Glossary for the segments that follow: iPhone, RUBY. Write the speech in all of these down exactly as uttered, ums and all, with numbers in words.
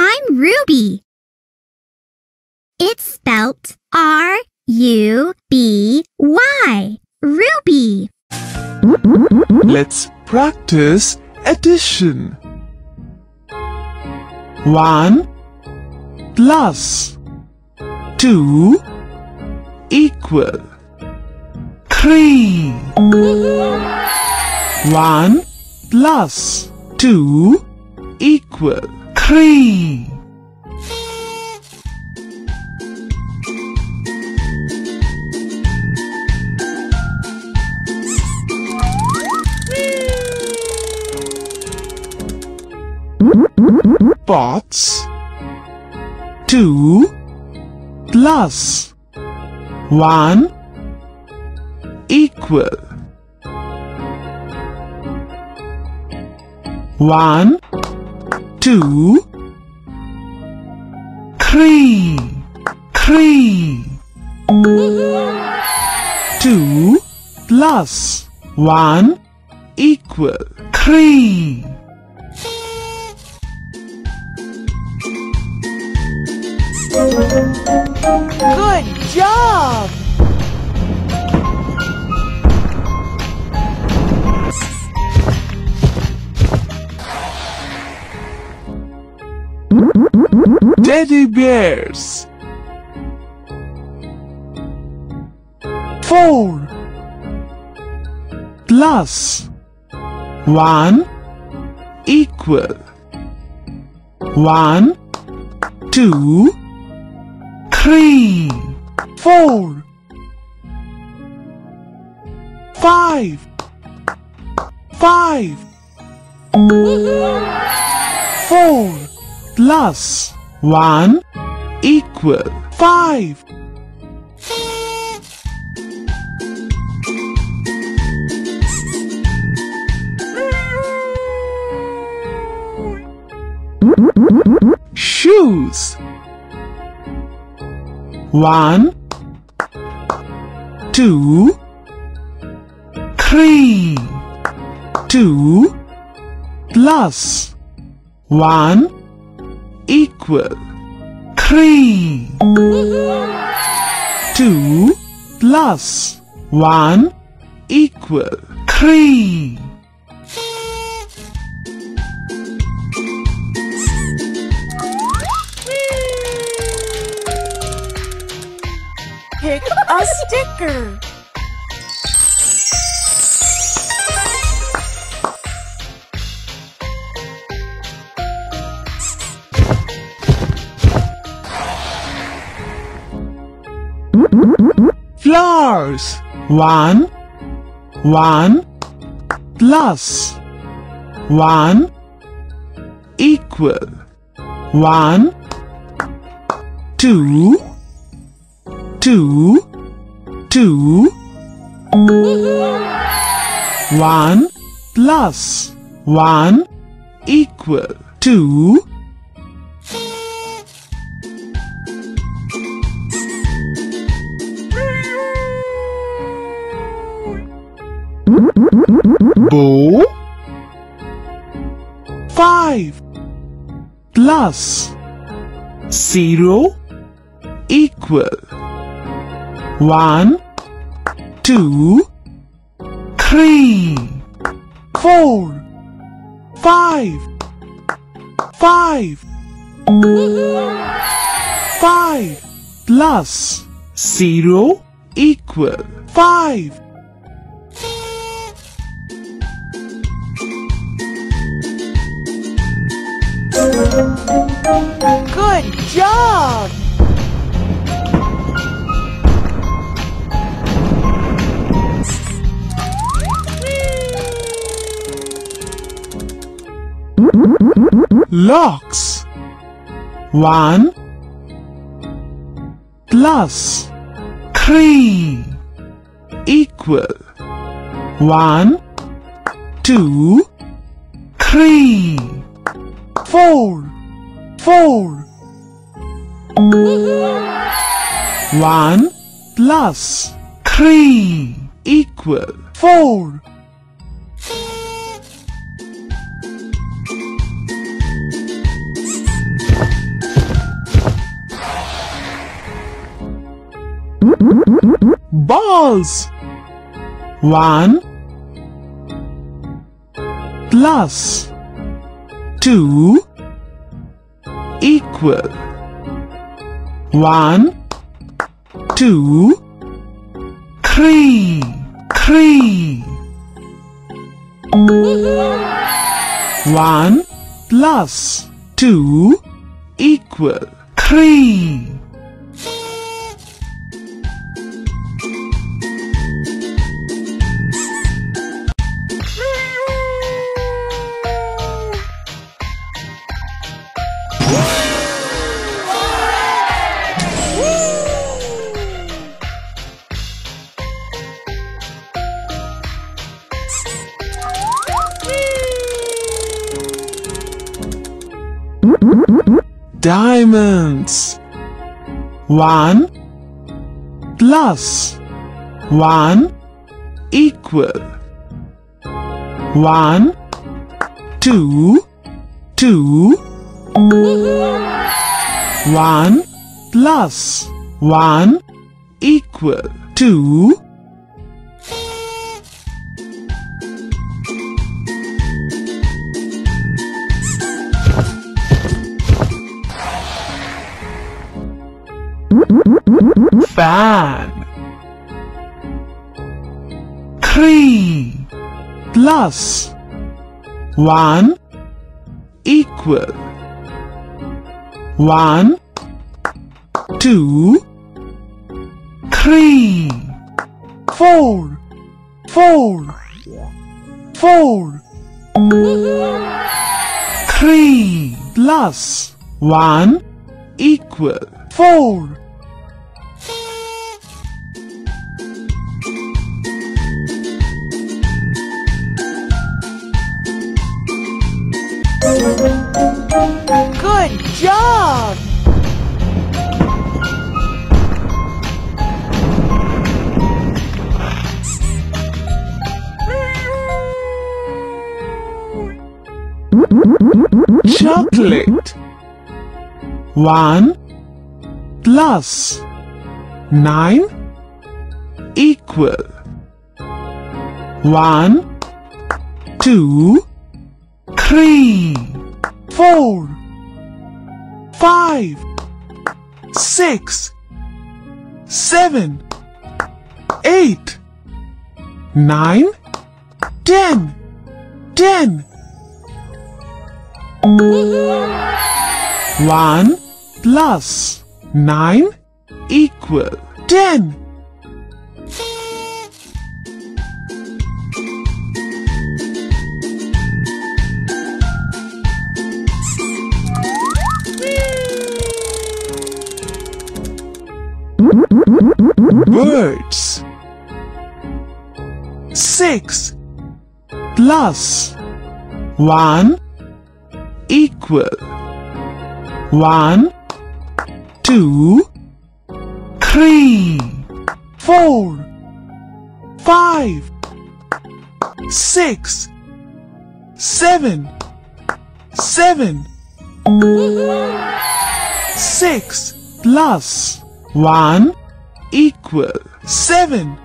I'm Ruby. It's spelt R U B Y, Ruby. Let's practice addition. One plus two equal three. One plus two equal three. Pots. Two plus one equal one, two, three, three. Two plus one equal three. Good job! Teddy bears. Four plus one equal one, two, three, four, five, five, four plus one equal five. Shoes. One, two, three. Two plus one equal three. Two plus one equal three. Pick a sticker. Flowers. One, one, plus one, equal one, two, two, two, one plus one equal two. Bow. Five plus zero equal one, two, three, four, five, five, five plus zero equal five. Good job! Locks. One plus three equal one, two, three, four, four. One plus three equal four. balls. One plus two equal one, two, three, three. One plus two equal three. Diamonds. One plus one equal one, two, two. One plus one equal two. Fan. Three plus one equal one, two, three, four, four, four. Three plus one equal four. Good job! Chocolate. One plus nine equal one, two, three, four, five, six, seven, eight, nine, ten, ten. One plus nine equal ten. Words. Six plus one equal one, two, three, four, five, six, seven, seven. Six plus one equal seven.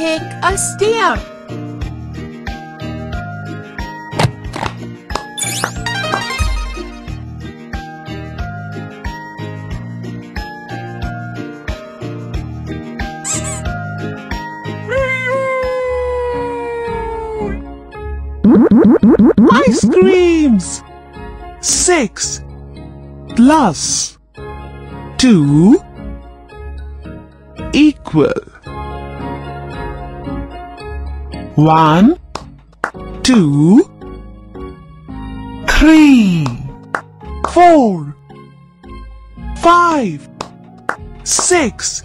Pick a stamp. Ice creams. Six plus two equal one, two, three, four, five, six,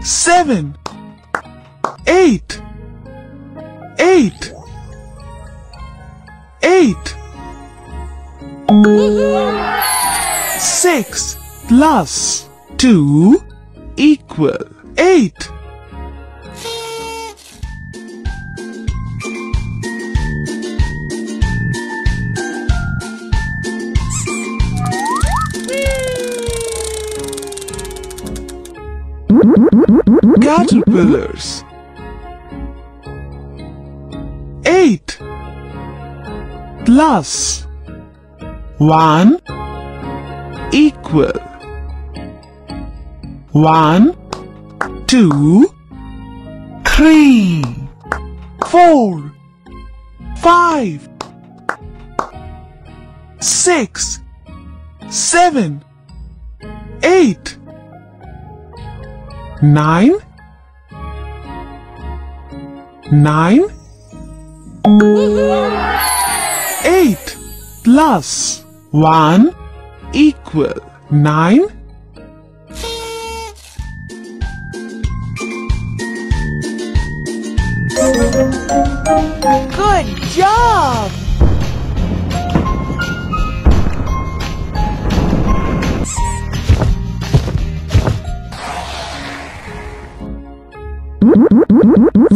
seven, eight, eight. Eight. Six plus two equal eight. caterpillars. Eight plus one equal one, two, three, four, five, six, seven, eight, nine, nine, eight plus one equal nine. Good job!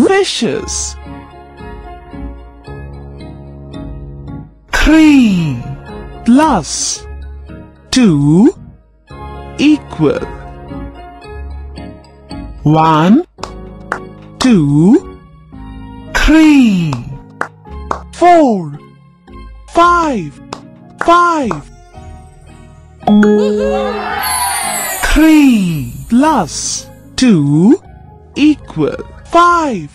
Fishes. Three plus two equal one, two, three, four, five, five. Three plus two equal five.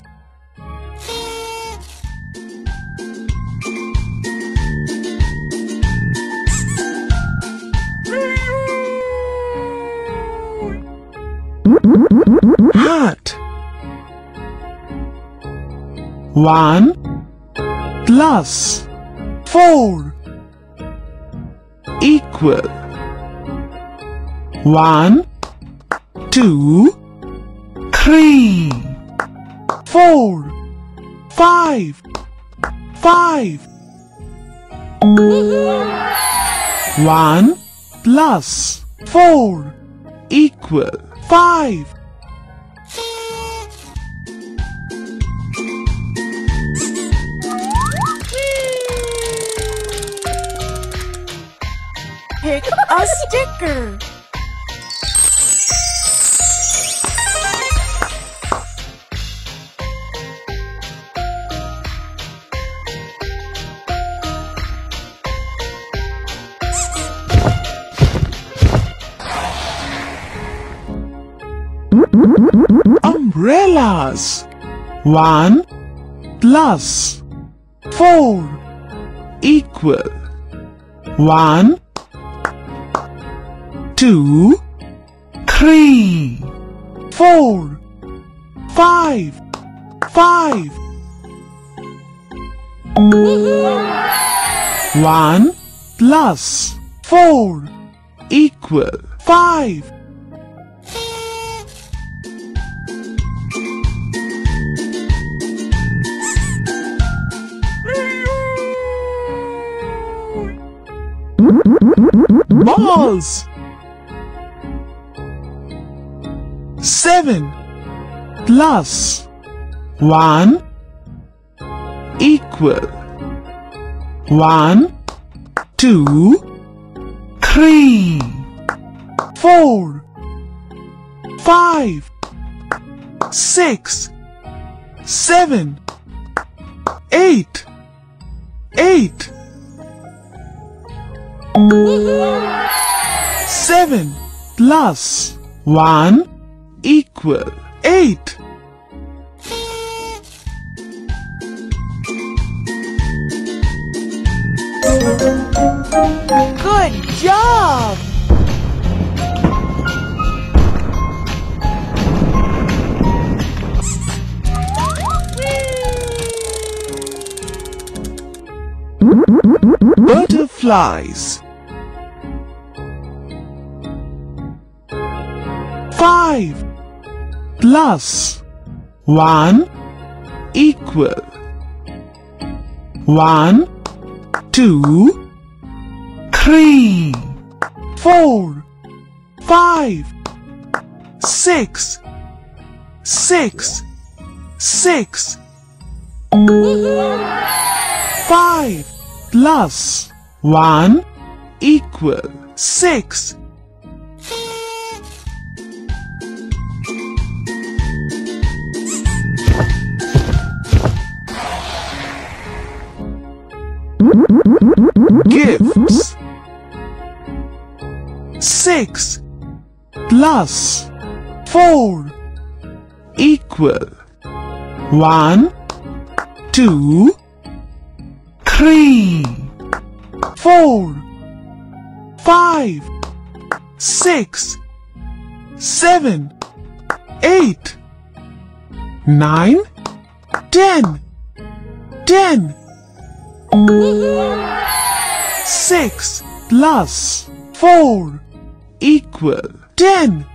Hat. One plus four equal one, two, three, four, five, five. One plus four equal five. Pick a sticker. Umbrellas. One plus four equal one, two, three, four, five, five. One plus four equal five. Balls. Seven plus one equal one, two, three, four, five, six, seven, eight, eight, seven plus one equal eight. Good job! Butterflies. Five plus one equal one, two, three, four, five, six, six, six. Five plus one equal six. Six. Six plus four equal one, two, three, four, five, six, seven, eight, nine, ten, ten. Six plus four equal ten.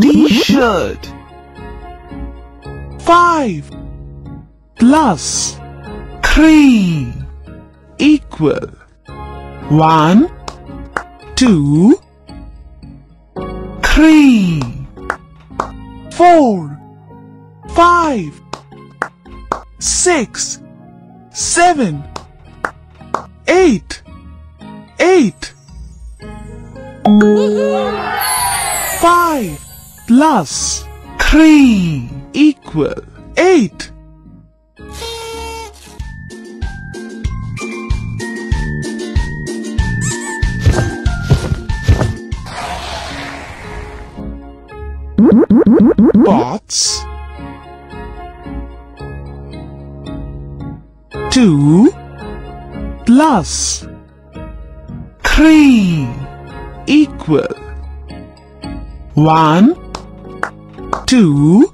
T-shirt. Five plus three equal one, two, three, four, five, six, seven, eight, eight. Five plus three equal eight. Pots. Two plus three equal one, two,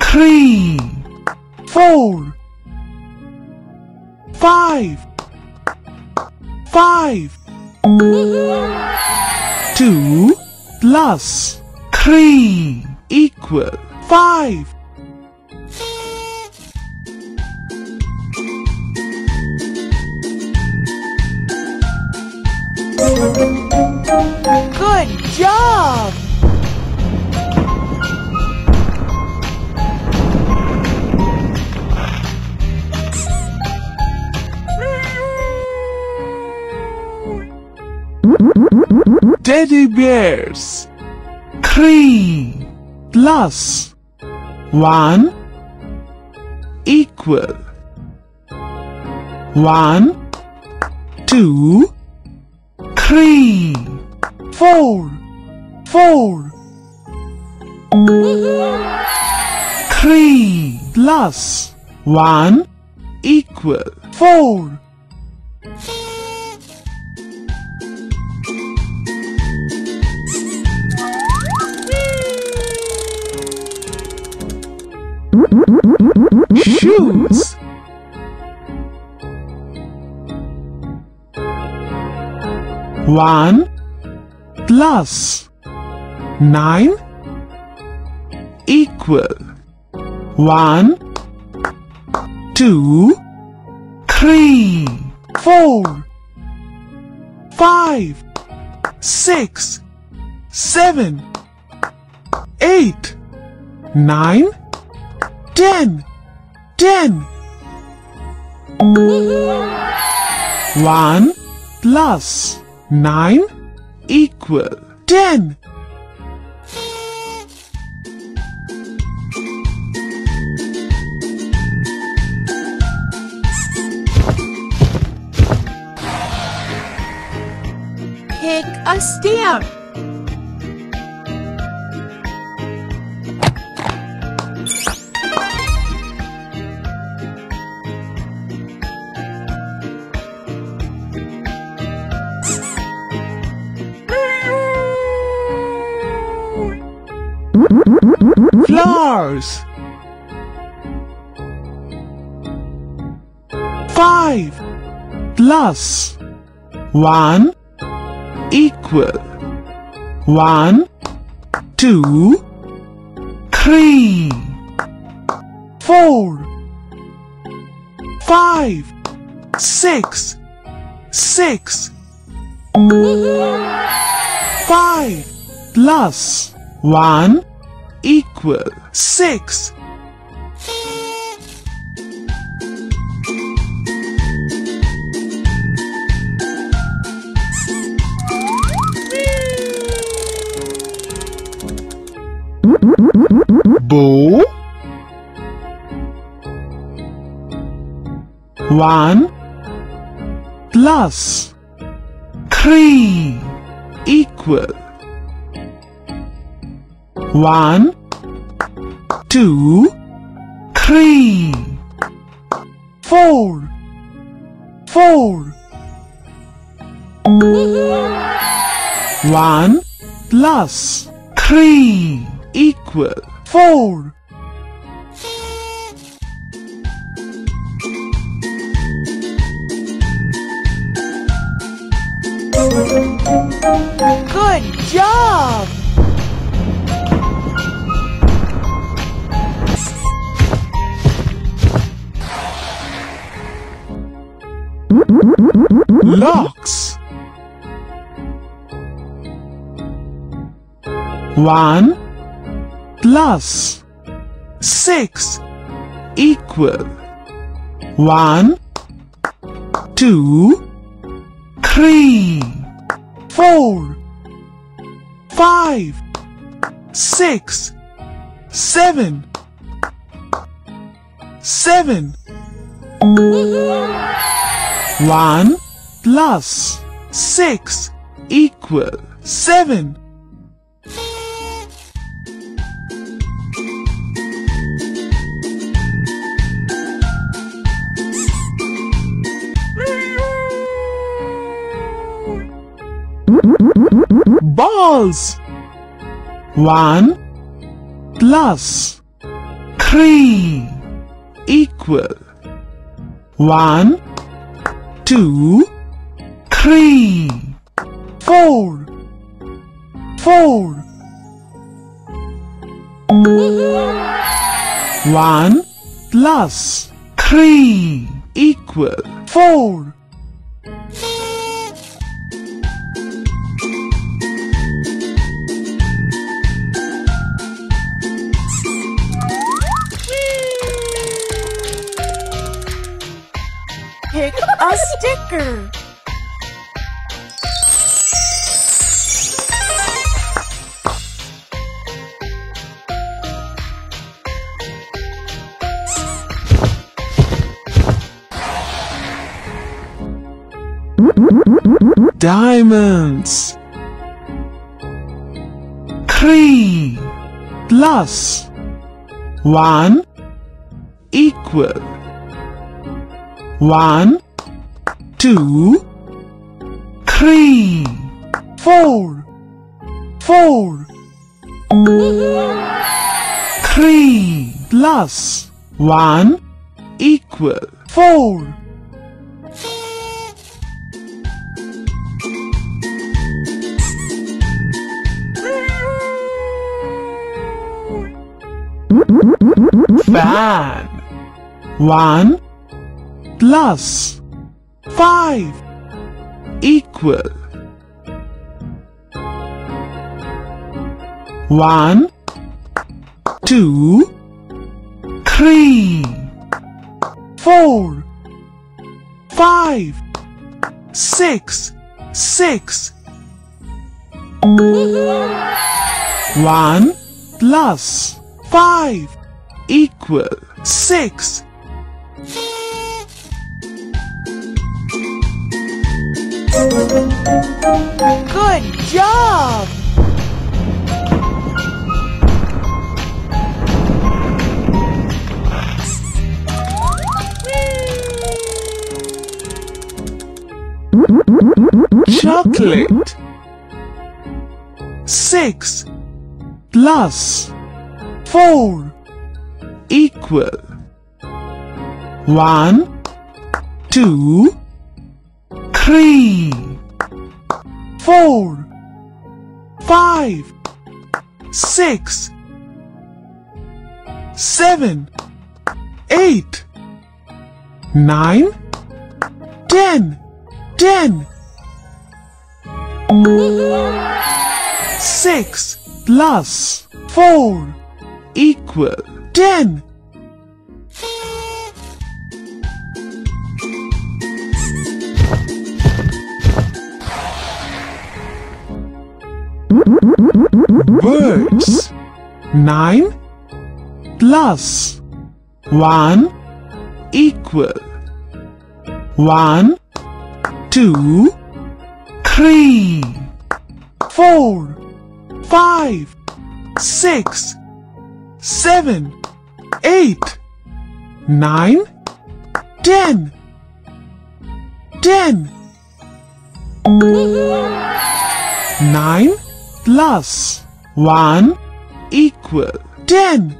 three, four, five, five. Two plus three equal five. Good job! Teddy bears. Three plus one equal one, two, three, four, four. Three plus one equal four. Shoes. One plus nine equal one, two, three, four, five, six, seven, eight, nine, ten, ten. One plus nine equal ten. Pick a stamp. Flowers. Five plus one equal one, two, three, four, five, six, six. Five plus one equal six. Bo. One plus three equal one, two, three, four, four. One plus three equal four. Good job! Locks. One plus six equal one, two, three, four, five, six, seven, seven. One plus six equal seven. Balls. One plus three equal one, two, three, four, four. One plus three equal four. Pick a sticker. Diamonds. Three plus one equal one, two, three, four, four. Three plus one equal four. Fan. One plus five equal one, two, three, four, five, six, six. One plus five equal six. Good job! Chocolate. Six plus four equal one, two, three, four, five, six, seven, eight. nine, ten, ten. Six plus four equal ten. Words. Nine plus one equal one, two, three, four, five, six, seven, eight, nine, ten, ten. Nine plus one equal ten.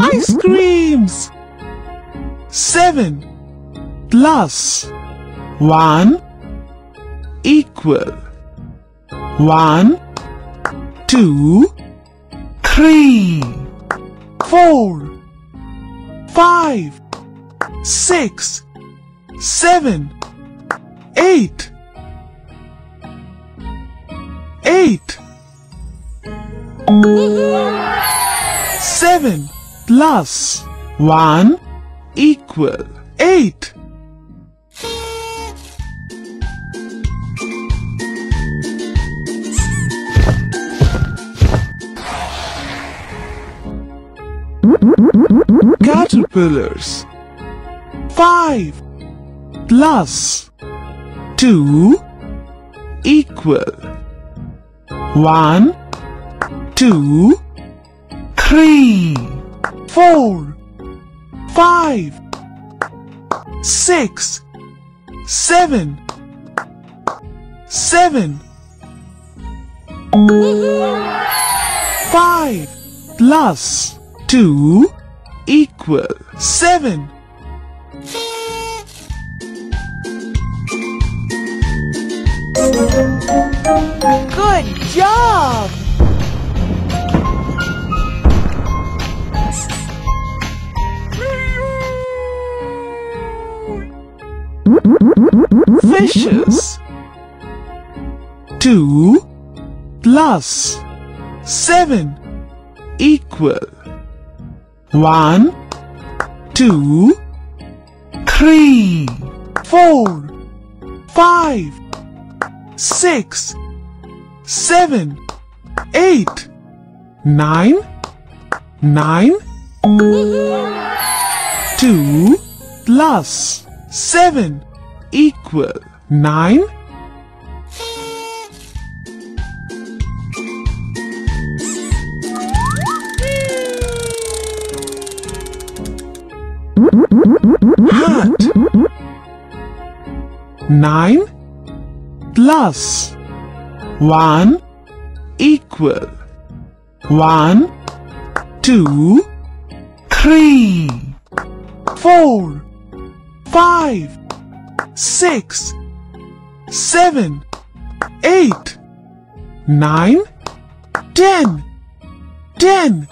Ice creams. Seven plus one equal one, two, three, four, five, six, seven, eight, eight. Seven plus one equal eight. Caterpillars. Five plus two equal one, two, three, four, five, six, seven, seven. Five plus two equal seven. Good job! Fishes. Two plus seven equal one, two, three, four, five, six, seven, eight, nine, nine. Two plus seven equal nine. Hat. Nine plus one equal one, two, three, four, five, six, seven, eight, nine, ten, ten.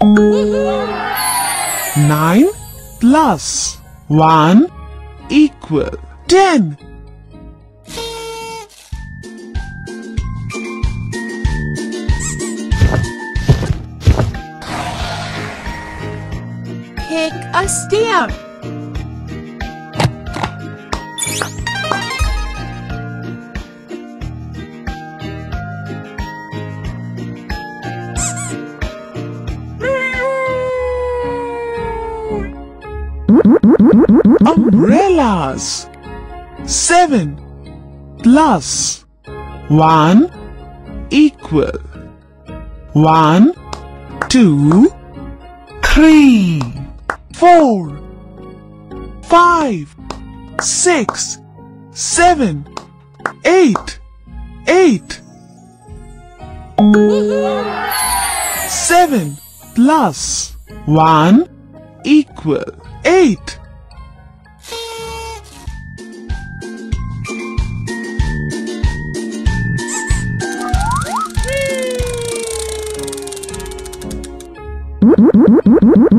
Nine plus one equal ten. Pick a stamp. Umbrellas. Seven plus one equal one, two, three, four, five, six, seven, eight, Eight. Seven plus one equal eight.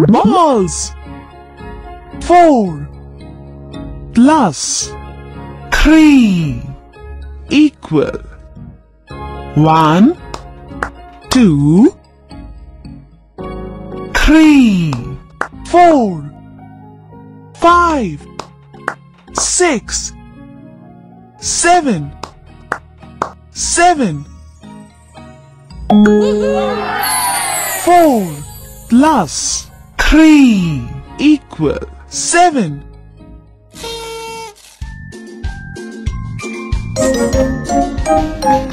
Balls. Four plus three equal one, two, three, four, five, six, seven, seven, four plus three equal seven.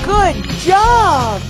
Good job!